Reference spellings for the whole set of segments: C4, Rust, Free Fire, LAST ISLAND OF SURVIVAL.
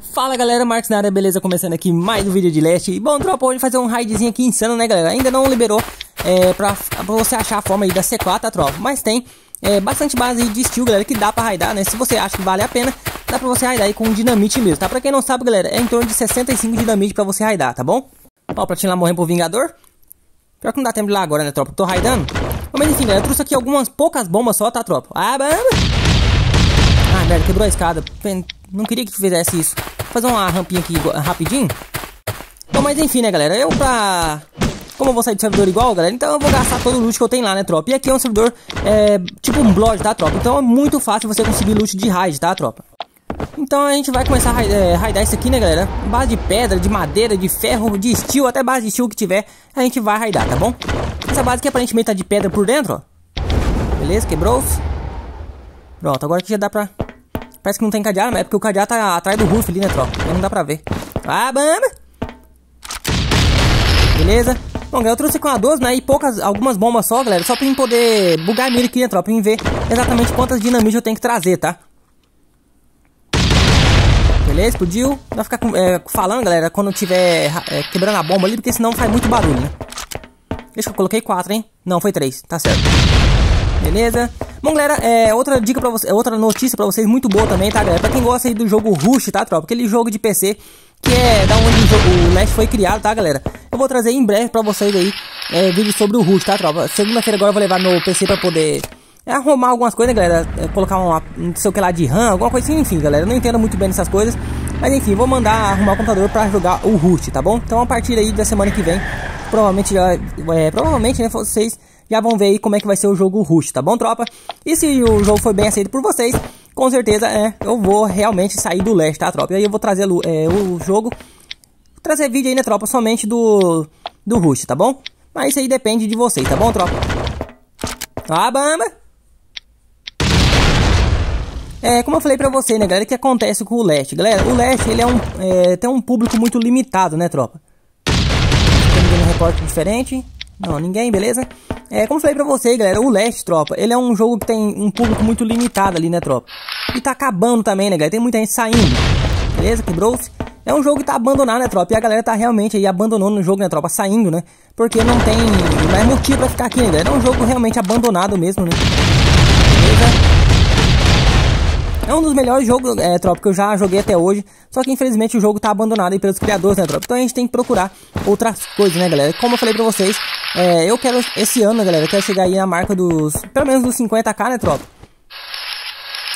Fala galera, Marcos na área, beleza? Começando aqui mais um vídeo de Last. E bom, tropa, hoje fazer um raidzinho aqui insano, né galera? Ainda não liberou pra você achar a forma aí da C4, tá, tropa? Mas tem bastante base de steel, galera, que dá pra raidar, né? Se você acha que vale a pena, dá pra você raidar aí com dinamite mesmo, tá? Pra quem não sabe, galera, é em torno de 65 dinamite pra você raidar, tá bom? Ó, pra te lá morrendo pro Vingador. Pior que não dá tempo de ir lá agora, né, tropa? Tô raidando. Mas enfim, galera, eu trouxe aqui algumas poucas bombas só, tá, tropa? Ah, merda, quebrou a escada. Não queria que fizesse isso. Vou fazer uma rampinha aqui rapidinho. Bom, mas enfim, né, galera? Como eu vou sair do servidor igual, galera, então eu vou gastar todo o loot que eu tenho lá, né, tropa? E aqui é um servidor, tipo um blog, tá, tropa? Então é muito fácil você conseguir loot de raid, tá, tropa? Então a gente vai começar a raidar isso aqui, né, galera? Base de pedra, de madeira, de ferro, de steel, até base de steel que tiver, a gente vai raidar, tá bom? Essa base aqui aparentemente tá de pedra por dentro, ó. Beleza, quebrou-se. Pronto, agora que já dá pra... Parece que não tem cadeado, mas é porque o cadeado tá atrás do roof ali, né, tropa? Aí não dá pra ver. Ah, bamba! Beleza. Bom, galera, eu trouxe com a 12, né, e algumas bombas só, galera. Só pra mim poder bugar a mira aqui, né, tropa? Pra mim ver exatamente quantas dinamites eu tenho que trazer, tá? Beleza, explodiu. Não vai ficar falando, galera, quando eu tiver quebrando a bomba ali, porque senão faz muito barulho, né? Deixa que eu coloquei 4, hein? Não, foi 3. Tá certo. Beleza. Bom, galera, outra dica pra vocês, outra notícia pra vocês muito boa também, tá, galera? Pra quem gosta aí do jogo Rust, tá, tropa? Aquele jogo de PC que é da onde o Last foi criado, tá, galera? Eu vou trazer em breve pra vocês aí vídeo sobre o Rust, tá, tropa? Segunda-feira agora eu vou levar meu PC pra poder arrumar algumas coisas, né, galera? Colocar um sei o que lá de RAM, alguma coisa assim, enfim, galera. Eu não entendo muito bem dessas coisas, mas enfim, vou mandar arrumar o computador pra jogar o Rust, tá bom? Então a partir aí da semana que vem, provavelmente, né, vocês... já vão ver aí como é que vai ser o jogo Rust, tá bom, tropa? E se o jogo foi bem aceito por vocês, com certeza, eu vou realmente sair do Last, tá, tropa? E aí eu vou trazer o jogo, trazer vídeo aí, né, tropa, somente do Rust, tá bom? Mas isso aí depende de vocês, tá bom, tropa? Ah, bamba! Como eu falei pra vocês, né, galera, o que acontece com o Last? Galera, o Last, ele tem um público muito limitado, né, tropa? Tem ninguém no recorte diferente... Não, ninguém, beleza? Como eu falei pra vocês, galera, o Last, tropa, ele é um jogo que tem um público muito limitado ali, né, tropa? E tá acabando também, né, galera? Tem muita gente saindo, beleza? Quebrou-se. É um jogo que tá abandonado, né, tropa? E a galera tá realmente aí abandonando o jogo, né, tropa? Saindo, né? Porque não tem mais motivo pra ficar aqui, né, galera? É um jogo realmente abandonado mesmo, né? Beleza? É um dos melhores jogos, tropa, que eu já joguei até hoje. Só que, infelizmente, o jogo tá abandonado aí pelos criadores, né, tropa? Então a gente tem que procurar outras coisas, né, galera? Como eu falei pra vocês, eu quero, esse ano, né, galera, eu quero chegar aí na marca dos... pelo menos dos 50k, né, tropa?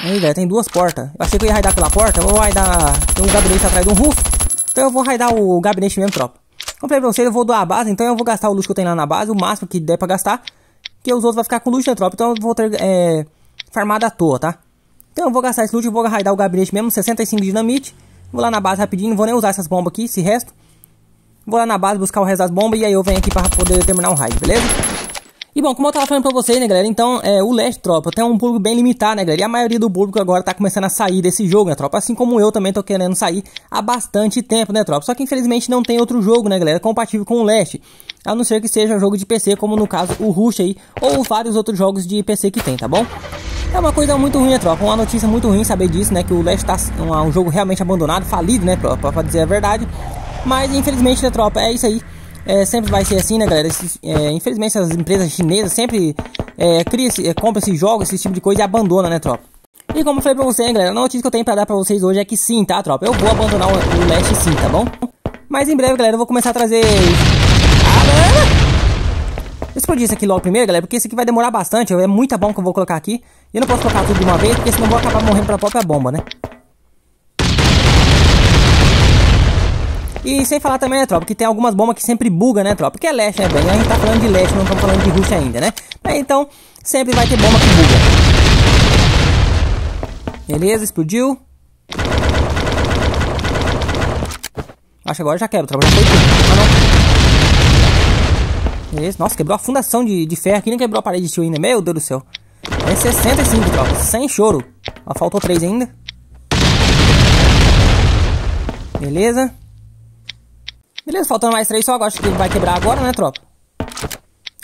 Aí, galera, tem duas portas. Eu achei que eu ia raidar pela porta. Eu vou raidar... tem um gabinete atrás de um roof. Então eu vou raidar o gabinete mesmo, tropa. Como eu falei pra vocês, eu vou doar a base. Então eu vou gastar o luxo que eu tenho lá na base. O máximo que der pra gastar. Porque os outros vão ficar com luxo, né, tropa? Então eu vou ter... farmado à toa, tá? Então eu vou gastar esse loot, eu vou raidar o gabinete mesmo, 65 dinamite. Vou lá na base rapidinho, não vou nem usar essas bombas aqui, esse resto. Vou lá na base buscar o resto das bombas e aí eu venho aqui pra poder terminar o raid, beleza? E bom, como eu tava falando pra vocês, né, galera, então o Last, tropa, tem um público bem limitado, né, galera? E a maioria do público agora tá começando a sair desse jogo, né, tropa? Assim como eu também tô querendo sair há bastante tempo, né, tropa? Só que infelizmente não tem outro jogo, né, galera, compatível com o Last. A não ser que seja jogo de PC, como no caso o Rust aí, ou vários outros jogos de PC que tem, tá bom? É uma coisa muito ruim, né, tropa? Uma notícia muito ruim saber disso, né? Que o Last tá um jogo realmente abandonado, falido, né, tropa? Pra dizer a verdade. Mas, infelizmente, né, tropa? É isso aí. Sempre vai ser assim, né, galera? Infelizmente, as empresas chinesas sempre compram esses jogos, esse tipo de coisa e abandonam, né, tropa? E como eu falei pra vocês, né, galera, a notícia que eu tenho pra dar pra vocês hoje é que sim, tá, tropa? Eu vou abandonar o Last sim, tá bom? Mas em breve, galera, eu vou começar a trazer... explodir isso aqui logo primeiro, galera, porque isso aqui vai demorar bastante. É muita bomba que eu vou colocar aqui. E eu não posso colocar tudo de uma vez, porque senão eu vou acabar morrendo pela própria bomba, né? E sem falar também, né, tropa, que tem algumas bombas que sempre bugam, né, tropa? Porque é Last, né, velho? A gente tá falando de Last, não estamos falando de Rust ainda, né? Então, sempre vai ter bomba que buga. Beleza, explodiu. Acho que agora já quebra, tropa. Já foi tudo. Ah, não. Nossa, quebrou a fundação de ferro aqui, não quebrou a parede de steel ainda, meu Deus do céu. É 65, tropa, sem choro. Ó, faltou 3 ainda. Beleza. Beleza, faltando mais 3 só, agora acho que vai quebrar agora, né, tropa?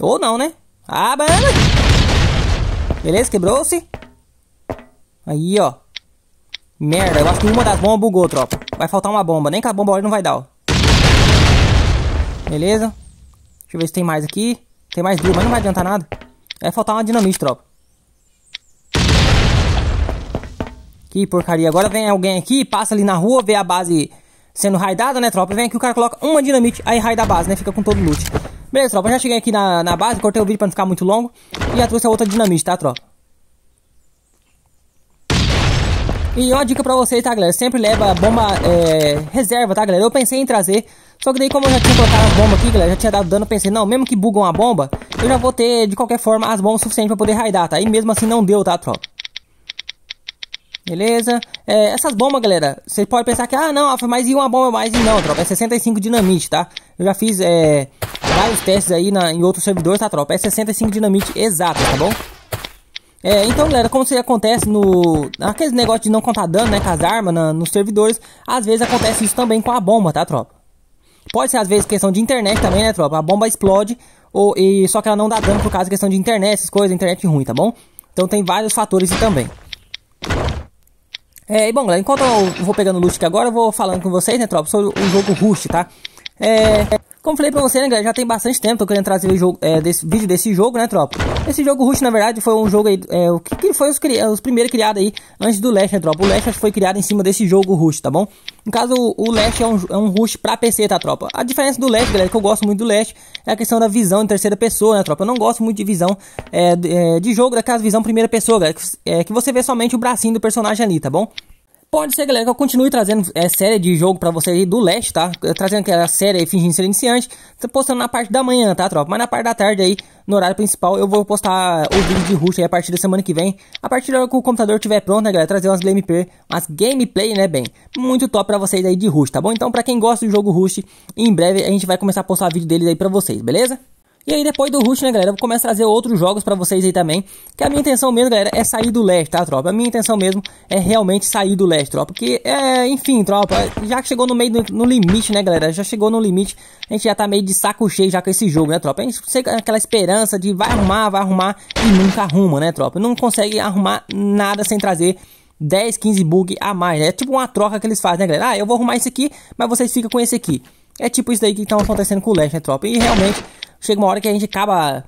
Ou não, né? Ah, banana. Beleza, quebrou-se. Aí, ó. Merda, eu acho que uma das bombas bugou, tropa. Vai faltar uma bomba, nem com a bomba olha não vai dar, ó. Beleza. Deixa eu ver se tem mais aqui. Tem mais duas, mas não vai adiantar nada. Vai faltar uma dinamite, tropa. Que porcaria. Agora vem alguém aqui, passa ali na rua, vê a base sendo raidada, né, tropa? Vem aqui, o cara coloca uma dinamite, aí raida a base, né? Fica com todo o loot. Beleza, tropa. Eu já cheguei aqui na base, cortei o vídeo pra não ficar muito longo. E já trouxe a outra dinamite, tá, tropa? E uma dica pra vocês, tá, galera? Sempre leva bomba reserva, tá, galera? Eu pensei em trazer... Só que daí, como eu já tinha colocado as bombas aqui, galera, já tinha dado dano, eu pensei, não, mesmo que bugam a bomba, eu já vou ter, de qualquer forma, as bombas suficientes pra poder raidar, tá? E mesmo assim não deu, tá, tropa? Beleza? É, essas bombas, galera, vocês podem pensar que, ah, não, mas e uma bomba mais? E não, tropa, é 65 dinamite, tá? Eu já fiz vários testes aí em outros servidores, tá, tropa? É 65 dinamite exato, tá bom? Então, galera, como isso acontece naqueles negócios de não contar dano, né, com as armas, nos servidores, às vezes acontece isso também com a bomba, tá, tropa? Pode ser, às vezes, questão de internet também, né, tropa? A bomba explode, só que ela não dá dano por causa de questão de internet, essas coisas, internet ruim, tá bom? Então tem vários fatores aí também. E bom, galera, enquanto eu vou pegando o loot aqui agora, eu vou falando com vocês, né, tropa, sobre o jogo Rust, tá? Como falei pra você, né, galera, já tem bastante tempo, tô querendo trazer o jogo, vídeo desse jogo, né, tropa? Esse jogo Rust, na verdade, foi um jogo aí, que foi os primeiros criados aí, antes do Last, né, tropa? O Last foi criado em cima desse jogo Rust, tá bom? No caso, o Last é um Rust pra PC, tá, tropa? A diferença do Last, galera, que eu gosto muito do Last, é a questão da visão em terceira pessoa, né, tropa? Eu não gosto muito de visão de jogo, daquelas visão primeira pessoa, galera, que você vê somente o bracinho do personagem ali, tá bom? Pode ser, galera, que eu continue trazendo série de jogo pra vocês aí do Last, tá? Trazendo aquela série aí, fingindo ser iniciante, postando na parte da manhã, tá, tropa? Mas na parte da tarde aí, no horário principal, eu vou postar o vídeo de Rust aí a partir da semana que vem. A partir da hora que o computador estiver pronto, né, galera? Trazer umas gameplay, né, bem? Muito top pra vocês aí de Rust, tá bom? Então, pra quem gosta do jogo Rust, em breve a gente vai começar a postar vídeo deles aí pra vocês, beleza? E aí depois do Rust, né, galera, eu começo a trazer outros jogos pra vocês aí também. Que a minha intenção mesmo, galera, é sair do Last, tá, tropa? A minha intenção mesmo é realmente sair do Last, tropa. Porque, enfim, tropa, já que chegou no meio no limite, né, galera? Já chegou no limite, a gente já tá meio de saco cheio já com esse jogo, né, tropa? A gente tem aquela esperança de vai arrumar e nunca arruma, né, tropa? Não consegue arrumar nada sem trazer 10, 15 bugs a mais, né? É tipo uma troca que eles fazem, né, galera? Ah, eu vou arrumar esse aqui, mas vocês ficam com esse aqui. É tipo isso daí que tá acontecendo com o Last, né, tropa? E realmente... Chega uma hora que a gente acaba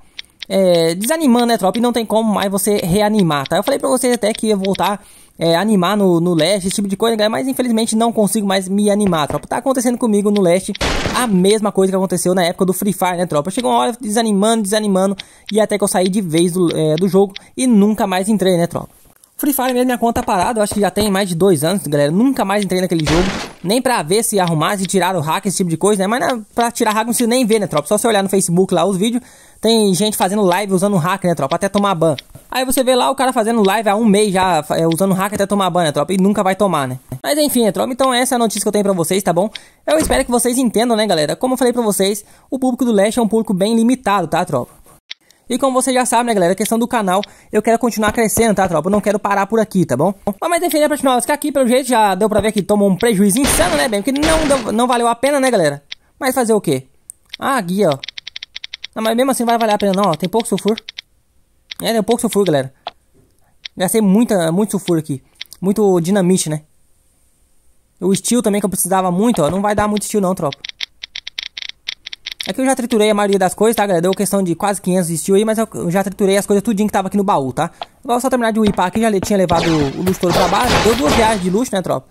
desanimando, né, tropa? E não tem como mais você reanimar, tá? Eu falei pra vocês até que ia voltar a animar no Last, esse tipo de coisa, galera. Mas infelizmente não consigo mais me animar, tropa. Tá acontecendo comigo no Last a mesma coisa que aconteceu na época do Free Fire, né, tropa? Chegou uma hora desanimando. E até que eu saí de vez do jogo e nunca mais entrei, né, tropa? Free Fire mesmo, minha conta parada, eu acho que já tem mais de 2 anos, galera. Nunca mais entrei naquele jogo, nem pra ver se arrumar, se tirar o hack, esse tipo de coisa, né? Mas pra tirar hack não precisa nem ver, né, tropa? Só você olhar no Facebook lá os vídeos, tem gente fazendo live usando hack, né, tropa? Até tomar ban. Aí você vê lá o cara fazendo live há um mês já, usando hack até tomar ban, né, tropa? E nunca vai tomar, né? Mas enfim, né, tropa? Então essa é a notícia que eu tenho pra vocês, tá bom? Eu espero que vocês entendam, né, galera? Como eu falei pra vocês, o público do Last é um público bem limitado, tá, tropa? E como vocês já sabem, né, galera, a questão do canal, eu quero continuar crescendo, tá, tropa? Eu não quero parar por aqui, tá bom? Mas enfim, né, pra continuar, ficar aqui, pelo jeito, já deu pra ver que tomou um prejuízo insano, né, bem? Porque não valeu a pena, né, galera? Mas fazer o quê? Ah, guia, ó. Não, mas mesmo assim não vai valer a pena, não, ó. Tem pouco sulfuro. Tem pouco sulfuro, galera. Gastei muito sulfuro aqui. Muito dinamite, né? O steel também que eu precisava muito, ó. Não vai dar muito steel, não, tropa. Aqui eu já triturei a maioria das coisas, tá, galera? Deu questão de quase 500 de steel aí, mas eu já triturei as coisas tudinho que tava aqui no baú, tá? Agora eu só terminar de whipar aqui, já tinha levado o luxo todo pra baixo. Deu 2 viagens de luxo, né, tropa?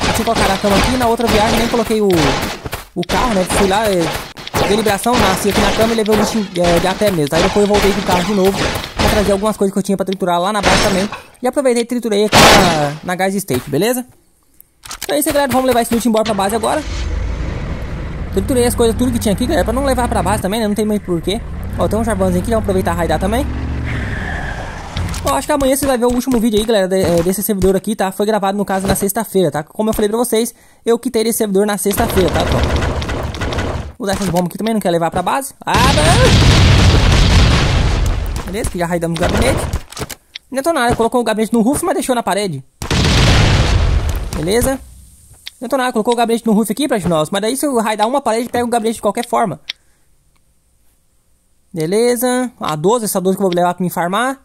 Deixa eu colocar a cama aqui, na outra viagem nem coloquei o carro, né? Fui lá, deliberação, nasci aqui na cama e levei o luxo de até mesmo. Aí depois eu voltei com o carro de novo pra trazer algumas coisas que eu tinha pra triturar lá na base também. E aproveitei e triturei aqui na Gas State, beleza? Então é isso aí, galera. Vamos levar esse luxo embora pra base agora. Triturei as coisas, tudo que tinha aqui, galera, pra não levar pra base também, né, não tem muito porquê. Ó, tem um jarvanzinho aqui, vamos aproveitar e raidar também. Ó, acho que amanhã vocês vão ver o último vídeo aí, galera, desse servidor aqui, tá? Foi gravado, no caso, na sexta-feira, tá? Como eu falei pra vocês, eu quitei esse servidor na sexta-feira, tá, tropa? Vou dar essas bombas aqui também, não quer levar pra base. Ah, não! Beleza, que já raidamos o gabinete. Ainda tô na área, colocou o gabinete no roof, mas deixou na parede. Beleza. Detonar, colocou o gabinete no roof aqui pra nós, mas daí se eu raidar uma parede, pega o gabinete de qualquer forma. Beleza. A 12, essa 12 que eu vou levar pra me farmar.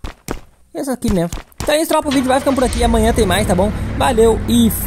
E essa aqui mesmo. Então é isso, tropa, o vídeo vai ficando por aqui. Amanhã tem mais, tá bom? Valeu e...